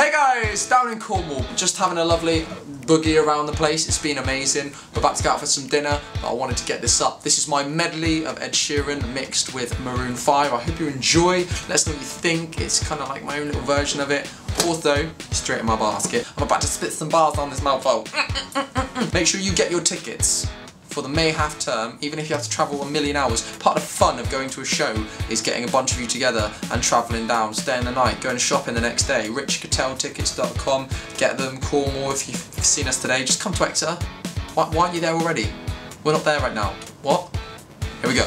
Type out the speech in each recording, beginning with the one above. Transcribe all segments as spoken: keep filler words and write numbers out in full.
Hey guys, down in Cornwall, just having a lovely boogie around the place. It's been amazing. We're about to go out for some dinner, but I wanted to get this up. This is my medley of Ed Sheeran mixed with Maroon five. I hope you enjoy. Let us know what you think. It's kind of like my own little version of it. Although, straight in my basket. I'm about to spit some bars on this mouthful. Make sure you get your tickets for the May half term, even if you have to travel a million hours. Part of the fun of going to a show is getting a bunch of you together and travelling down, staying the night, going shopping the next day. rich cottell tickets dot com, get them. Cornwall, if you've seen us today, just come to Exeter. Why, why aren't you there already? We're not there right now. What? Here we go.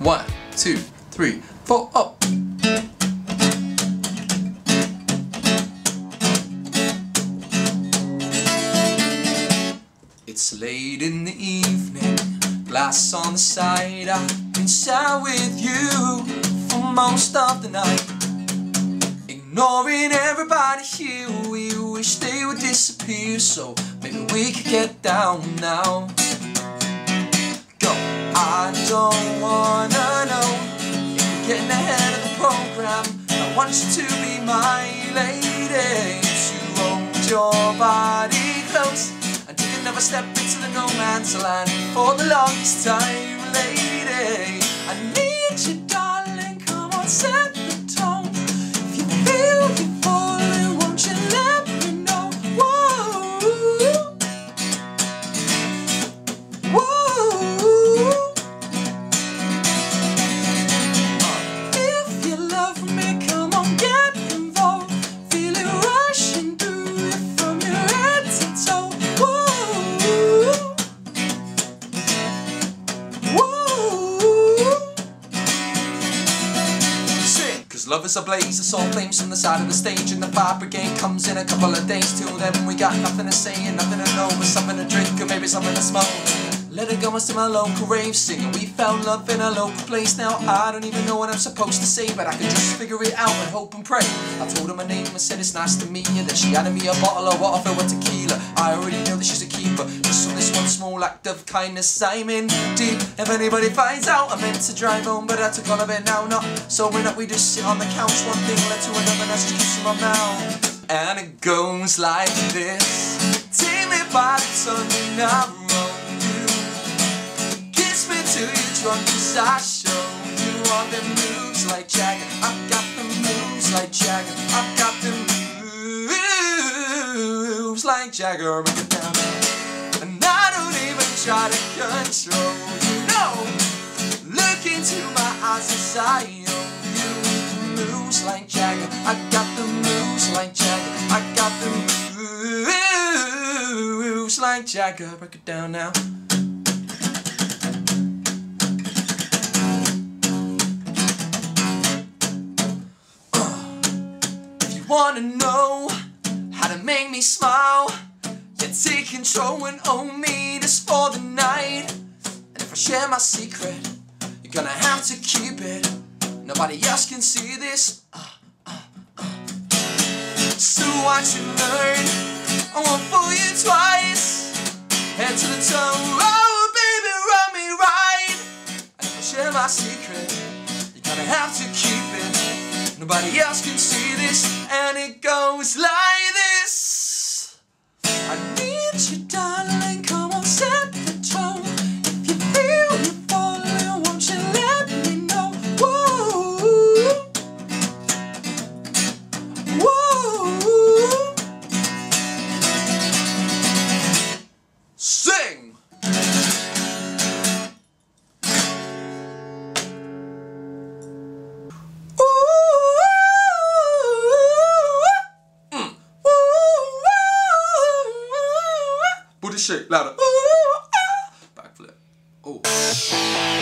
One, two, three, four, up! It's late in the evening, glass on the side. I've been sat with you for most of the night, ignoring everybody here. We wish they would disappear, so maybe we could get down now. Go. I don't wanna know if you're getting ahead of the program. I want you to be my lady, to hold your body close. Never step into the no man's land for the longest time, lady. I need you, darling. Come on, set the tone. If you feel you're falling, won't you let me know? Whoa, whoa. If you love me, come on, get involved. Feel it rushing through you from your head to toe. Love is ablaze, it's all flames from the side of the stage, and the fire brigade comes in a couple of days. Till then we got nothing to say and nothing to know, but something to drink or maybe something to smoke. Let it go and see my local rave singing. We found love in a local place. Now I don't even know what I'm supposed to say, but I can just figure it out and hope and pray. I told her my name and said it's nice to meet you. Then she handed me a bottle of water filled with tequila. I already know that she's a keeper, just on this one small act of kindness. I'm in deep. If anybody finds out, I'm meant to drive home, but I took all of it now. Not sobering up, we just sit on the couch. One thing led to another, and I just kiss in my mouth. And it goes like this. Take me by the tongue and I wrote you. Kiss me till you're drunk, cause I show you all them moves like Jagger. I've got them moves like Jagger. I've got them moves like Jagger. Make it down. And I don't even try to control you, no. Look into my eyes as I own you. Moves like Jagger, I got the moves like Jagger. I got the moves like Jagger. Break it down now. Uh, if you wanna know how to make me smile, yeah, take control and own me this for the night. And if I share my secret, you're gonna have to keep it. Nobody else can see this. Uh, uh, uh. So I should learn, I won't fool you twice. Head to the toe, oh baby, run me right. And if I share my secret, you're gonna have to keep it. Nobody else can see this, and it goes like this. I need you, darling, come on, set the tone. If you feel you're falling, won't you let me know? Whoa, whoa. Sing! Shake louder. Backflip. Oh.